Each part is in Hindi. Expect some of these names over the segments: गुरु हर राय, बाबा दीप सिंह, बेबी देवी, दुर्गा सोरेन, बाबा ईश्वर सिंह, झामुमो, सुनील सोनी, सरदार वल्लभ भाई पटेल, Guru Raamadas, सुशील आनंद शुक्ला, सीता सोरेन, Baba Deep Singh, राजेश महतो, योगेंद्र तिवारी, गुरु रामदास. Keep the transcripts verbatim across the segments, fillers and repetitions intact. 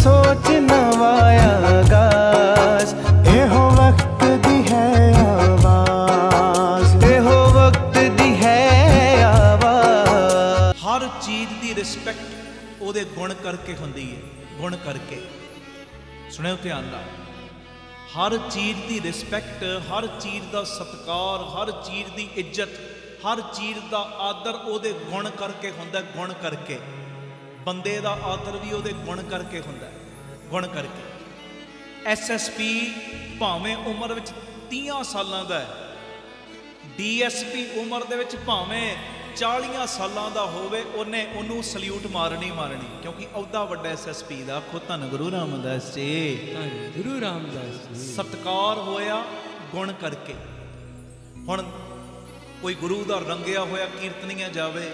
सोच नवाया आगाज एहो वक्त दी है आवाज एहो वक्त दी है आवाज। हर चीज दी रिस्पेक्ट ओदे गुण करके हुंदी है, गुण करके सुने ध्यान नाल। हर चीज़ की रिस्पैक्ट, हर चीज़ का सत्कार, हर चीज़ की इज्जत, हर चीज़ का आदर उहदे गुण करके हुंदा, गुण करके बंदे का आदर भी उहदे गुण करके हुंदा, गुण करके। एस एस पी भावें उम्र विच तीस साल का है, डी एस पी उम्र दे विच भावें चालीस साल का होवे, उहने उहनूं सल्यूट मारनी मारनी, क्योंकि औहदा वड्डा एस एस पी दा। आखो धन गुरु रामदास जी, धन गुरु रामदास जी। सत्कार होया गुण करके। हुण कोई गुरु दा रंगिया होया कीर्तनिया जावे,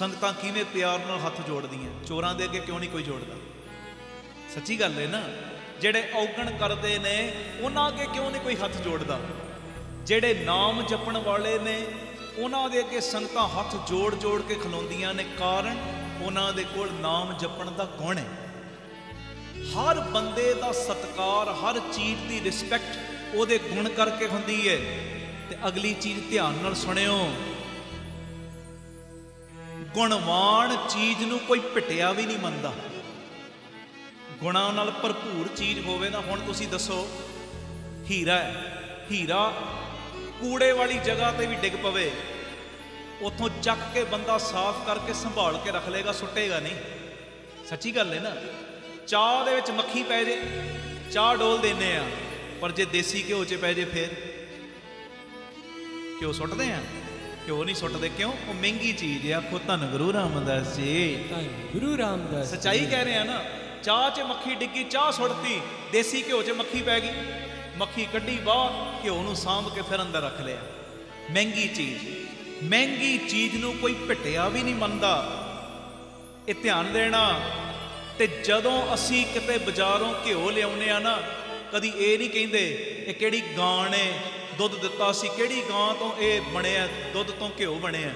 संगतां किवें प्यार नाल हथ जोड़दियां, चोरां दे अगे क्यों नहीं कोई जोड़दा? सच्ची गल है ना। जिहड़े औगण करदे ने उहनां अगे क्यों नहीं कोई हथ जोड़दा? जिहड़े नाम जपण वाले ने उन्हां दे अगे संगतां हथ जोड़ जोड़ के खलोंदियां ने, कारण उन्हां दे कोल नाम जपण दा गुण है। हर बंदे दा सत्कार, हर चीज़ दी रिस्पैक्ट उहदे गुण करके हुंदी है। ते अगली चीज़ ध्यान नाल सुणिओ, गुणवान चीज़ नूं कोई पिटिया भी नहीं मंदा। गुणां नाल भरपूर चीज़ होवे ना। हुण तुसीं दसो, हीरा है, हीरा कूड़े वाली जगह पर भी डिग पवे, उतों चक के बंदा साफ करके संभाल के रख लेगा, सुटेगा नहीं। सच्ची गल है ना। चाह दे विच मक्खी पै जे, चाह डोल देने आ, पर जे देसी घ्यो च पै जे फिर घ्यो सुटते हैं? घ्यो नहीं सुटते, क्यों? वो महंगी चीज़ है। आखो धन गुरु रामदास जी, धन गुरु रामदास। सच्चाई कह रहे हैं ना। चाह च मक्खी डिगी, चाह सुटती, देसी घ्यो च मक्खी पै गई, मक्खी कड्ढी बाहर, घ्यो सांभ के फिर अंदर रख लिया। महंगी चीज़, महंगी चीज़ नूं कोई पिटिया भी नहीं मनदा। ये ध्यान देना। ते जदों असी किते बाजारों घ्यो लिआउणे आ ना, कदी ये नहीं कहिंदे इह किहड़ी गां ने दुध दिता सी, किहड़ी गां तों इह बणिआ, दुध तों घ्यो बणिआ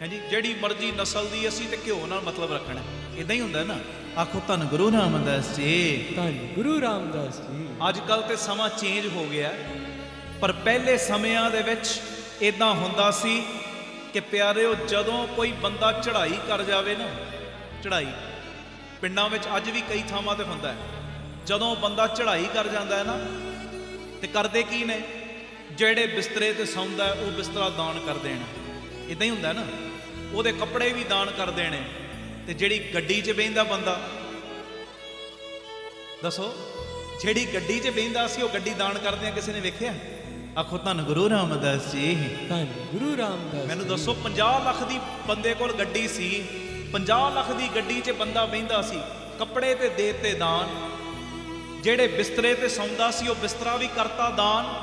है जी। जिहड़ी मर्जी नस्ल दी असी ते घ्यो नाल मतलब रखना, इदां ही हुंदा ना। आखो धन गुरु रामदास जी, धन गुरु रामदास जी। अजकल तो समा चेंज हो गया, पर पहले समियां दे विच इदां हुंदा सी कि प्यारे ओ, जदों कोई बंदा चढ़ाई कर जावे ना, चढ़ाई पिंडां विच अज भी कई थावां ते हुंदा है, जदों बंदा चढ़ाई कर जांदा है ना, ते करदे की ने, जिहड़े बिस्तरे ते सौंदा है वो बिस्तरा दान कर देना, इदां ही हुंदा ना। उहदे कपड़े भी दान कर देने। ते जिहड़ी गड्डी च बहिंदा बंदा, दसो, जिहड़ी गड्डी च बहिंदा सी, वो गड्डी दान करदे किसी ने वेखिआ? आखो धन गुरु रामदास जी, धन गुरु रामदास। मैनूं दसो, पचास लख दी बंदे कोल गड्डी सी, पचास लख दी गड्डी च बंदा बहिंदा सी, कपड़े ते देते दान, जिहड़े बिस्तरे ते सौंदा सी वो बिस्तरा भी करता दान,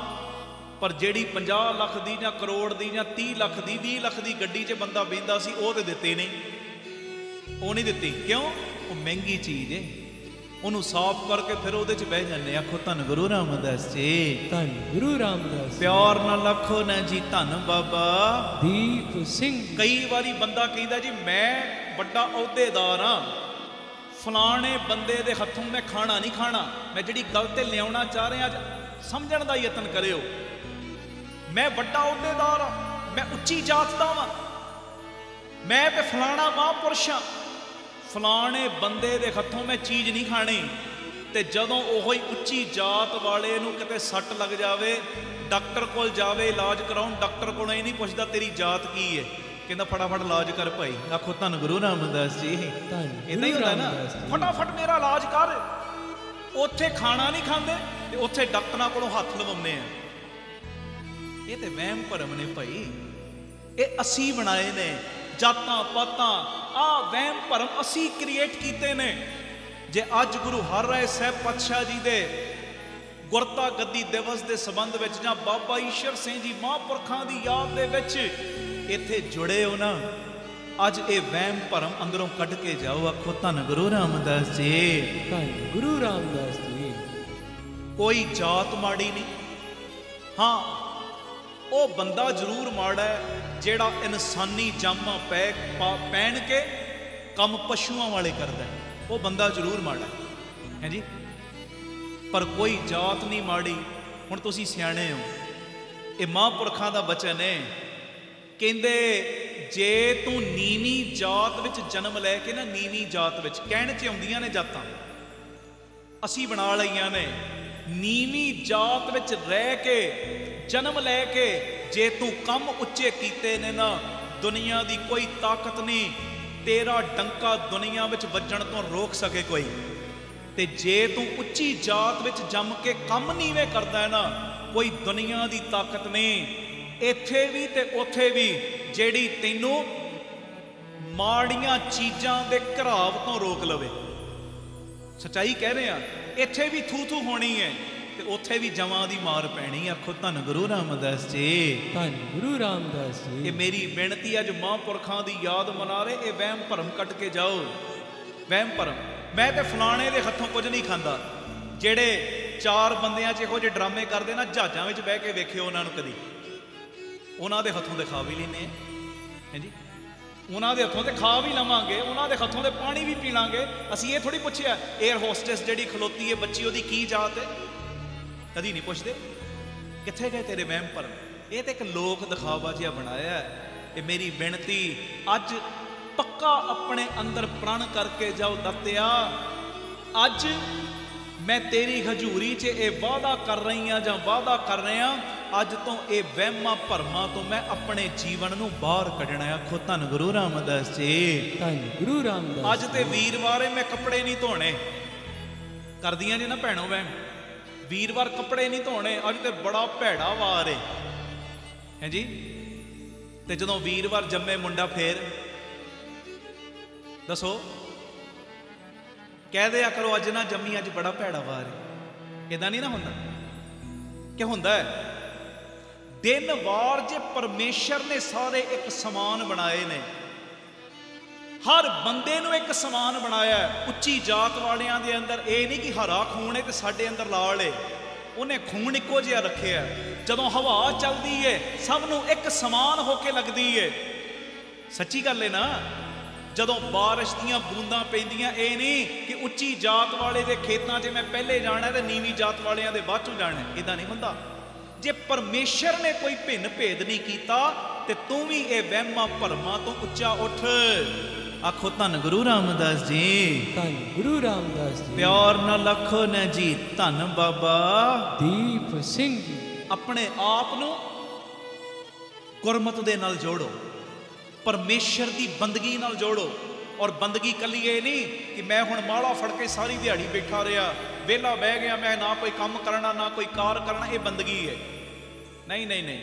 पर जिहड़ी पचास लख दी जां करोड़ दी जां तीस लख दी, बीस लख दी गड्डी च बंदा बहिंदा सी, वो ते दित्ते नहीं, वो नहीं दिती, क्यों? वो महंगी चीज़ है, उन्होंने साफ करके फिर वो बह जाने। आखो धन गुरु रामदास जी, धन गुरु रामदास। प्यार नाल आखो ना जी, धन बाबा दीप सिंह। कई बारी बंदा कहता जी मैं बड़ा अहुदेदार हाँ, फलाने बंदे दे हथों मैं खाना नहीं खाना, मैं जिहड़ी गल ते लिआउणा चाह रहा अज समझण दा यतन करिओ। मैं बड़ा अहुदेदार हाँ, मैं उच्ची जात दा वां, मैं ते फलाना महापुरुष हाँ, फलाने बंदे दे हथों मैं चीज़ नहीं खानी। ते जदों ओही उच्ची जात वाले नूं किते सट लग जावे, डॉक्टर कोल जावे इलाज कराउण, डॉक्टर कोल ये नहीं पुछदा तेरी जात की है, कहंदा फटाफट इलाज कर भाई। आखो धन गुरु रामदास जी, इदां ही हुंदा ना, फटाफट मेरा इलाज कर। उत्थे खाना नहीं खांदे ते उत्थे डॉक्टरां कोलों हथ लवाउने आ। ये ते वहम भरम ने भाई, ये असीं बनाए ने, जातां पातां आ वहम भरम असी क्रिएट कीते ने। जे अज गुरु हर राय साहब पातशाह जी दे गुरता गद्दी दिवस के संबंध में जां बाबा ईश्वर सिंह जी महापुरखों की याद दे विच इत्थे जुड़े हो ना, अज ये वहम भरम अंदरों कढ के जाओ। आखो धन गुरु रामदास जी, धन गुरु रामदास जी। कोई जात माड़ी नहीं, हाँ वो बंदा जरूर माड़ा है जेड़ा इंसानी जामा पै पहन के कम पशुओं वाले करता है, वो बंदा जरूर माड़ा है। है जी, पर कोई जात नहीं माड़ी। हुण तुसीं सियाणे हो, ये महापुरखों का बचन है, कहंदे जे तू नीवी जात विच जन्म लैके ना नीवी जात विच, कहण च आउंदियां ने जातां असीं बना लईआं ने, नीवी जात विच रह के जन्म लैके जे तू कम उच्चे कीते ने ना दुनिया की कोई ताकत नहीं तेरा डंका दुनिया विच वजण तो रोक सके कोई। ते जे तू उच्ची जात विच जम के कम नीवें करदा है ना कोई दुनिया की ताकत नहीं, इत्थे भी ते उत्थे भी, जेड़ी तेनों माड़ियां चीज़ां दे घराव तो रोक लवे। सच्चाई कह रहे हैं, इत्थे भी थू थू होनी है ते उत्थे भी जमां दी मार पैनी है। आखो धन गुरु रामदास जी, धन गुरु रामदास जी। ये मेरी बेनती है, जो महापुरखों की याद मना रहे, ये वहम भरम कट के जाओ। वहम भरम, मैं तो फलाणे के हथों कुछ नहीं खाता, जेड़े चार बंदियां च इहो जे ड्रामे करते ना जहाज़ों में बह के वेखिओ उन्होंने, कभी उन्होंने हथों से खा भी लेने हैं जी, उन्होंने हथों से खा भी लवेंगे, उन्होंने हथों से पानी भी पी लेंगे। असी ये थोड़ी पूछिया एयर होस्टेस जी खलोती है बच्ची वो की जात है, कभी नहीं पूछते कितने गए तेरे वहम पर। ये तो एक लोक दिखावा जिहा बनाया है। ये मेरी बेनती अज पक्का अपने अंदर प्रण करके जाओ दत्तिया, अज मैं तेरी हजूरी च यह वादा कर रही हाँ, जां वादा कर रहे हैं, अज तो ये वहमा भरमा तो मैं अपने जीवन में बाहर कढ़ना है। आखो धन गुरु रामदास जी, धन गुरु रामदास। अज ते वीरवार मैं कपड़े नहीं धोने, कर दियां जी ना भैणों वहम, वीरवार कपड़े नहीं धोने, अज तो बड़ा भैड़ा वार है है जी। तो जदों वीरवार जम्मे मुंडा फिर दसो कह दिया करो अज ना जम्मी, अज बड़ा भैड़ा वार है। इदा नहीं ना होंदा, क्या होंदा है? दिन वार जे परमेश्वर ने सारे एक समान बनाए ने, हर बंदे नूं एक समान बनाया। उच्ची जात वालियां दे अंदर ये नहीं कि हरा खून है तो साडे अंदर लाल है, उन्हें खून इक्को जिहा रखिया। जदों हवा चलदी है सब नूं एक समान होके लगदी है। सच्ची गल है ना, जदों बारिश दियां बूंदां पैंदियां, ये नहीं कि उच्ची जात वाले दे खेतां च मैं पहले जाना ते नीवीं जात वालियां दे बाद चों जाना, इदां नहीं हुंदा। जे परमेश्वर ने कोई भिन्न भेद नहीं कीता ते तूं भी ये वहमां भरमां तों उच्चा उठ। आखो धन गुरु रामदास जी, धन गुरु रामदास जी। प्यार न लखो न जी, धन बाबा दीप सिंह जी। अपने आप नूं गुरमत दे नाल जोड़ो, परमेश्वर की बंदगी नाल जोड़ो। और बंदगी कली ये नहीं कि मैं हुण माला फड़ के सारी दिहाड़ी बैठा रहा, वेला बह गया, मैं ना कोई काम करना ना कोई कार करना, ये बंदगी है। नहीं नहीं नहीं,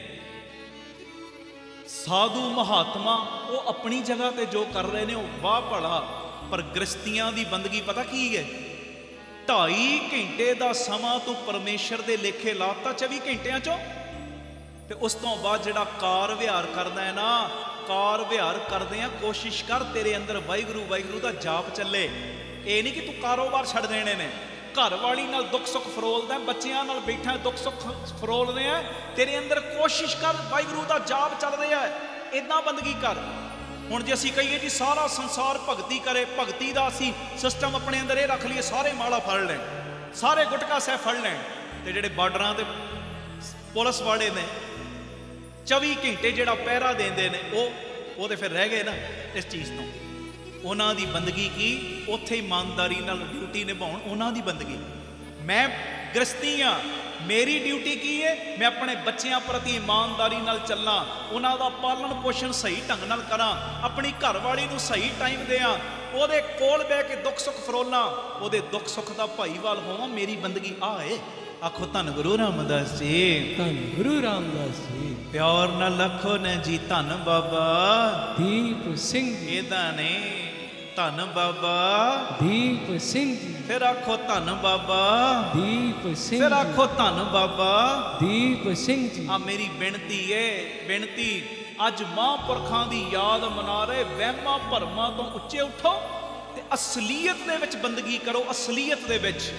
साधु महात्मा वो अपनी जगह पे जो कर रहे हैं वाह भला, पर गृहस्थियां की बंदगी पता की है? ढाई घंटे का समा तू परमेश्वर के लेखे लाता चौबी घंटिया चो, तो उस तो बाद जिहड़ा कार विहार करदा है ना, कार विहार करते हैं कोशिश कर तेरे अंदर वाहिगुरू वाहिगुरू का जाप चले। ये नहीं कि तू कारोबार छड़ देने ने, घर वाली नाल दुख सुख फरोलदा, बच्चों नाल बैठा दुख सुख फरोल रहे हैं, तेरे अंदर कोशिश कर वाहिगुरू का जाप चल रहा है, इदां बंदगी कर। हुण जे असीं कहिए जी सारा संसार भगती करे, भगती का असीं सिस्टम अपने अंदर ये रख लीए, सारे माला फड़ लैण, सारे गुटका साहिब फड़ लैण, ते जिहड़े बार्डरां ते पुलिस वाले ने चौबी घंटे जो पहरा देंदे ने, ओ, ओ ते फिर रह गए ना इस चीज़ तो। उन्हां दी बंदगी की उत्थे ईमानदारी नाल ड्यूटी निभाउण, उन्हां दी बंदगी। मैं गृहस्थी हाँ, मेरी ड्यूटी की है, मैं अपने बच्चों प्रति ईमानदारी नाल चलना, उन्हां दा पालन पोषण सही ढंग नाल करा, अपनी घरवाली नूं सही टाइम दें, उहदे कोल बह के दुख सुख फरोलां, उहदे दुख सुख दा भाईवाल होवां, मेरी बंदगी आ है। आखो धन गुरु रामदास जी, धन गुरु रामदास जी। प्यार न लखो न जी, धन बाबा दीप सिंह। इदा ने धन बाबा दीप सिंह जी। फिर आखो धन बाबा दीप सिंह। फिर आखो धन बाबा दीप सिंह जी। आ मेरी बेनती है, बेनती अज महापुरखों की याद मना रहे, वहमा भरमा तो उच्चे उठो ते असलीयत दे विच बंदगी करो, असलीयत दे विच।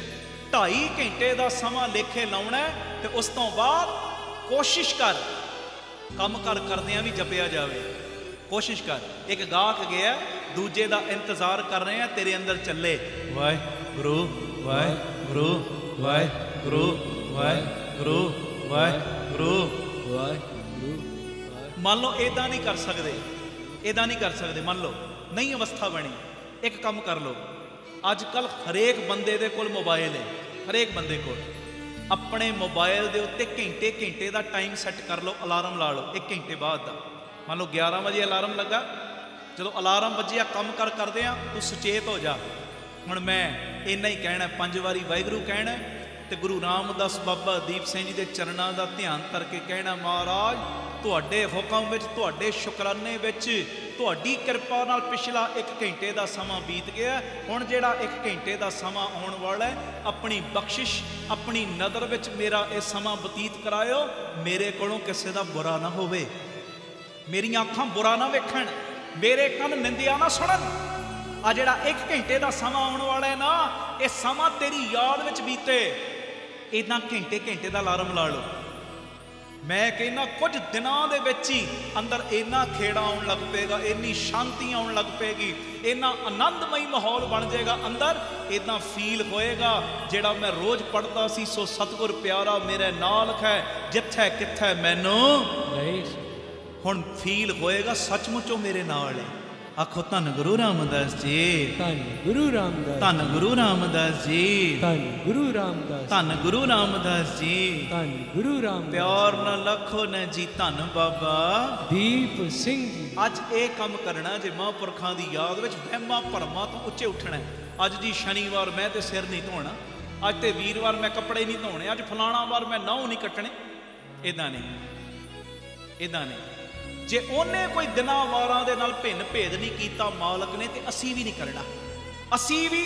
ढाई घंटे का समा लेखे लाउणा ते उस तो बाद कोशिश कर कम कर करदियां भी जपिया जाए, कोशिश कर। एक गाहक गया दूजे का इंतजार कर रहे हैं, तेरे अंदर चले वाह गुरु वाहे गुरु वाहे गुरु वाहे गुरु वाहे गुरु वाहे गुरु। मान लो इदा नहीं कर सकते, इदा नहीं कर सकते, मान लो नहीं अवस्था बनी। एक काम कर लो, अजकल हरेक बंदे दे कोल मोबाइल है, हरेक बंदे कोल अपने मोबाइल के उत्ते घंटे घंटे का टाइम सैट कर लो, अलार्म ला लो एक घंटे बाद का। मान लो ग्यारह बजे अलार्म लगा, चलो अलार्म बजे काम कर करते हैं, तू सुचेत हो जा। हुण मैं इन्ना ही कहना, पंज वारी वाहिगुरू कहना तो गुरु रामदास बाबा दीप सिंह जी के चरणों का ध्यान करके कहना, महाराज तुहाडे हुकम विच तुहाडे शुकराने विच तुहाडी कृपा नाल पिछला एक घंटे का समा बीत गया, हुण जिहड़ा एक घंटे का समा आउण वाला है अपनी बख्शिश अपनी नज़र विच मेरा यह समा बतीत करायो, मेरे कोलों किसे दा बुरा ना होवे, मेरी अखां बुरा ना वेखण, मेरे कन निंदिया ना सुणन। आ जिहड़ा एक घंटे का समा आउण वाला है ना, यह समा तेरी याद विच बीते। इदां घंटे घंटे का अलार्म ला लो। मैं कहना कुछ दिनों के विच ही अंदर इन्ना खेड़ा आउण लग पेगा, इन्नी शांति आउण लग पेगी, इन्ना आनंदमई माहौल बन जाएगा, अंदर इदां फील होएगा जिहड़ा मैं रोज़ पढ़ता सी, सो सतगुर प्यारा मेरे नाल है जिथे किथे मैनू नहीं। हुण फील होएगा सचमुचो मेरे नाल है। आखो धन गुरु रामदास जी, धन गुरु रामदास, धन गुरु रामदास जी, धन गुरु रामदास, धन गुरु रामदास जी, धन गुरु राम। प्यार न लखो न जी धन बाबा दीप सिंह जी। अज यह काम करना जे महापुरखों की याद विच वहमा भरमां तो उच्चे उठना है। अज जी शनिवार मैं तो सिर नहीं धोना, अज तो वीरवार मैं कपड़े नहीं धोने, अज फलाना वार मैं नौं नहीं कट्टने, इदां नहीं इदां नहीं। जे उन्हें कोई दिना वारा दे नाल भिन्न भेद नहीं किया मालक ने, तो असी भी नहीं करना। असी भी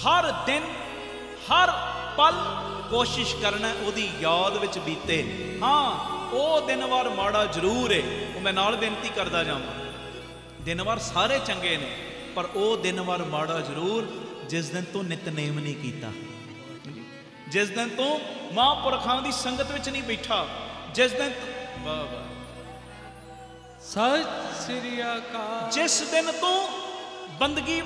हर दिन हर पल कोशिश करना उहदी याद विच बीते। हाँ, वो दिन वार माड़ा जरूर है, वो मैं नाल बेनती करता जावां, दिन वार सारे चंगे ने, पर वो दिन वार माड़ा जरूर जिस दिन तो नितनेम नहीं किया, जिस दिन तो महापुरखां दी संगत विच नहीं बैठा, जिस दिन वाह वाह सत श्री अकाल, जिस दिन तो बंदगी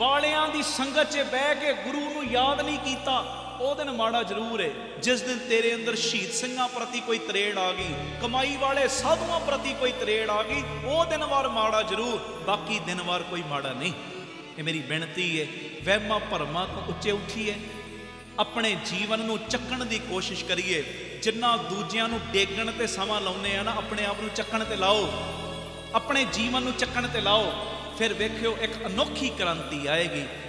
वालियां दी संगत च बह के गुरु नू याद नहीं कीता, ओ दिन माड़ा जरूर है। जिस दिन तेरे अंदर शहीद सिंघां प्रति कोई तरेड़ आ गई, कमाई वाले साधुओं प्रति कोई तरेड़ आ गई, ओ दिन वार माड़ा जरूर, बाकी दिन वार कोई माड़ा नहीं। ये मेरी बेनती है, वहमा भरमां तो उच्चे उठीए, अपने जीवन नू चक्कण दी कोशिश करिए। जिन्ना दूजियां नू डेगण ते समा लाउने आ ना, अपने आप नू चक्कण ते लाओ, अपने जीवन नू चक्कण ते लाओ, फिर वेखियो एक अनोखी क्रांति आएगी।